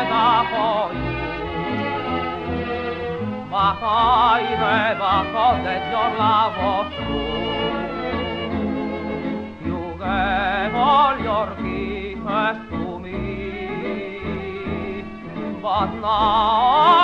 for you. But I never thought that your love was true. You gave all your kisses to me, but now